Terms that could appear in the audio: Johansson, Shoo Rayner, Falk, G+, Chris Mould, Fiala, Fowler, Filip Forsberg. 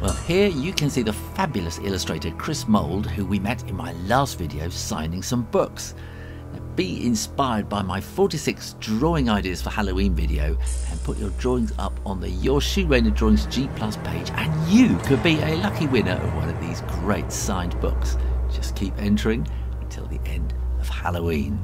Well, here you can see the fabulous illustrator Chris Mould, who we met in my last video signing some books. Now, be inspired by my 46 drawing ideas for Halloween video and put your drawings up on the Your Shoe Rainer Drawings G+ page, and you could be a lucky winner of one of these great signed books. Just keep entering until the end of Halloween.